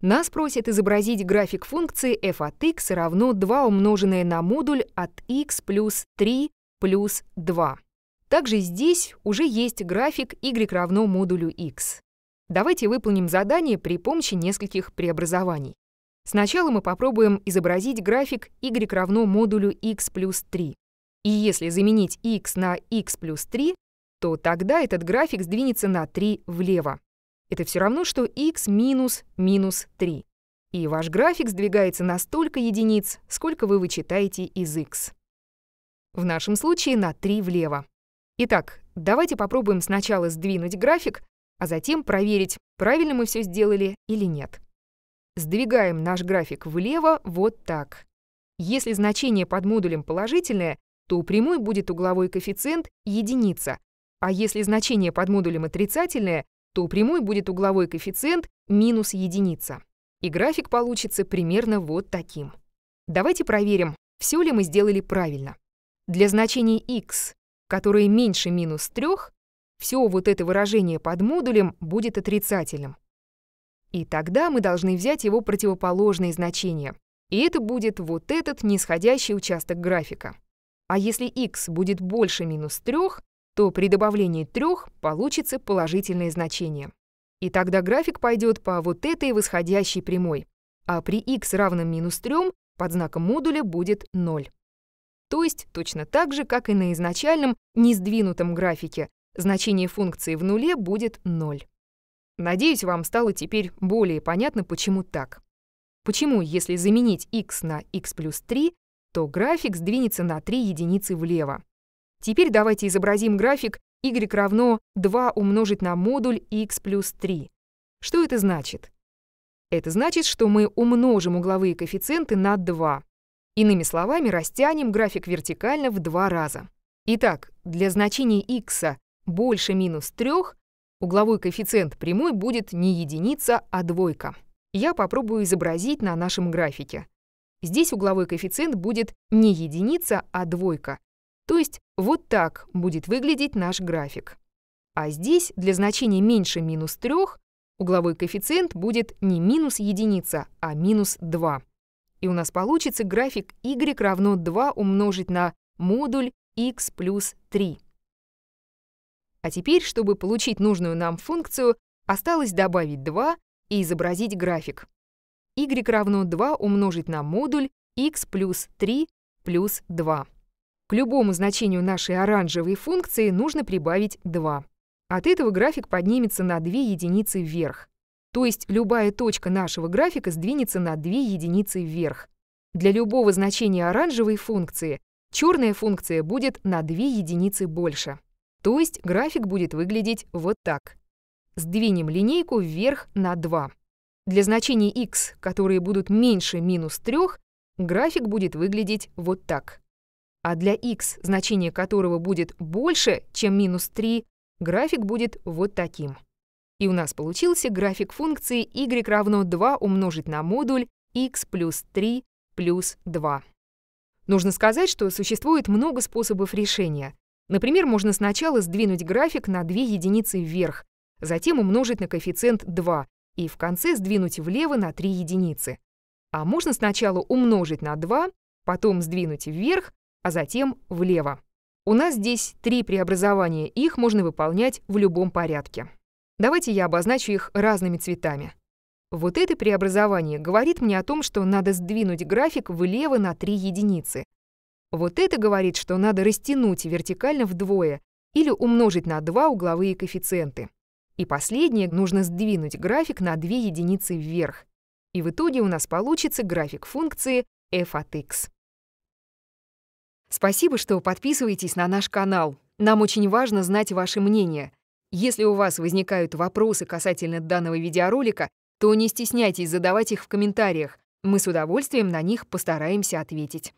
Нас просят изобразить график функции f от x равно 2 умноженное на модуль от x плюс 3 плюс 2. Также здесь уже есть график y равно модулю x. Давайте выполним задание при помощи нескольких преобразований. Сначала мы попробуем изобразить график y равно модулю x плюс 3. И если заменить x на x плюс 3, то тогда этот график сдвинется на 3 влево. Это все равно, что x минус минус 3. И ваш график сдвигается на столько единиц, сколько вы вычитаете из x. В нашем случае на 3 влево. Итак, давайте попробуем сначала сдвинуть график, а затем проверить, правильно мы все сделали или нет. Сдвигаем наш график влево вот так. Если значение под модулем положительное, то у прямой будет угловой коэффициент единица, а если значение под модулем отрицательное, то у прямой будет угловой коэффициент минус единица. И график получится примерно вот таким. Давайте проверим, все ли мы сделали правильно. Для значений x, которые меньше минус 3, все вот это выражение под модулем будет отрицательным. И тогда мы должны взять его противоположные значения. И это будет вот этот нисходящий участок графика. А если x будет больше минус 3, то при добавлении 3 получится положительное значение. И тогда график пойдет по вот этой восходящей прямой, а при x равном минус 3 под знаком модуля будет 0. То есть точно так же, как и на изначальном несдвинутом графике, значение функции в нуле будет 0. Надеюсь, вам стало теперь более понятно, почему так. Почему, если заменить x на x плюс 3, то график сдвинется на 3 единицы влево. Теперь давайте изобразим график y равно 2 умножить на модуль x плюс 3. Что это значит? Это значит, что мы умножим угловые коэффициенты на 2. Иными словами, растянем график вертикально в 2 раза. Итак, для значения x больше минус 3 угловой коэффициент прямой будет не единица, а 2. Я попробую изобразить на нашем графике. Здесь угловой коэффициент будет не единица, а 2. То есть вот так будет выглядеть наш график. А здесь для значения меньше минус 3 угловой коэффициент будет не минус единица, а минус 2. И у нас получится график y равно 2 умножить на модуль x плюс 3. А теперь, чтобы получить нужную нам функцию, осталось добавить 2 и изобразить график. Y равно 2 умножить на модуль x плюс 3 плюс 2. К любому значению нашей оранжевой функции нужно прибавить 2. От этого график поднимется на 2 единицы вверх. То есть любая точка нашего графика сдвинется на 2 единицы вверх. Для любого значения оранжевой функции черная функция будет на 2 единицы больше. То есть график будет выглядеть вот так. Сдвинем линейку вверх на 2. Для значений x, которые будут меньше минус 3, график будет выглядеть вот так. А для x, значение которого будет больше, чем минус 3, график будет вот таким. И у нас получился график функции y равно 2 умножить на модуль x плюс 3 плюс 2. Нужно сказать, что существует много способов решения. Например, можно сначала сдвинуть график на 2 единицы вверх, затем умножить на коэффициент 2 и в конце сдвинуть влево на 3 единицы. А можно сначала умножить на 2, потом сдвинуть вверх, а затем влево. У нас здесь 3 преобразования, их можно выполнять в любом порядке. Давайте я обозначу их разными цветами. Вот это преобразование говорит мне о том, что надо сдвинуть график влево на 3 единицы. Вот это говорит, что надо растянуть вертикально вдвое или умножить на 2 угловые коэффициенты. И последнее, нужно сдвинуть график на 2 единицы вверх. И в итоге у нас получится график функции f от x. Спасибо, что подписываетесь на наш канал. Нам очень важно знать ваше мнение. Если у вас возникают вопросы касательно данного видеоролика, то не стесняйтесь задавать их в комментариях. Мы с удовольствием на них постараемся ответить.